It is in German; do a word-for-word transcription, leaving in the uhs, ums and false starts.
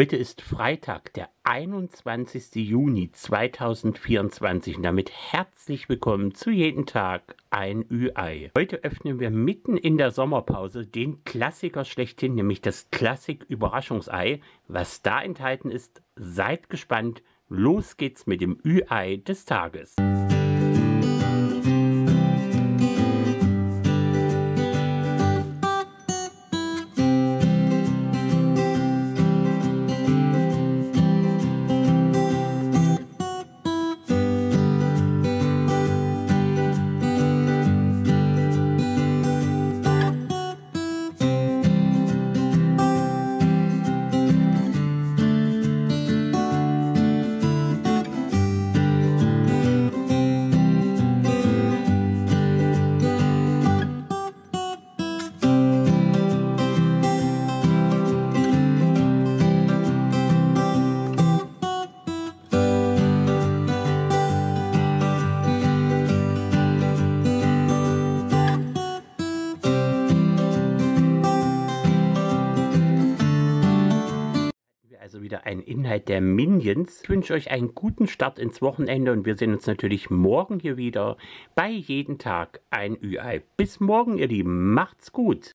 Heute ist Freitag, der einundzwanzigste Juni zweitausendvierundzwanzig und damit herzlich willkommen zu Jeden Tag ein Ü-Ei. Heute öffnen wir mitten in der Sommerpause den Klassiker schlechthin, nämlich das Klassik-Überraschungsei. Was da enthalten ist, seid gespannt. Los geht's mit dem Ü-Ei des Tages. Wieder ein Inhalt der Minions. Ich wünsche euch einen guten Start ins Wochenende und wir sehen uns natürlich morgen hier wieder bei Jeden Tag ein Ü-Ei. Bis morgen, ihr Lieben. Macht's gut.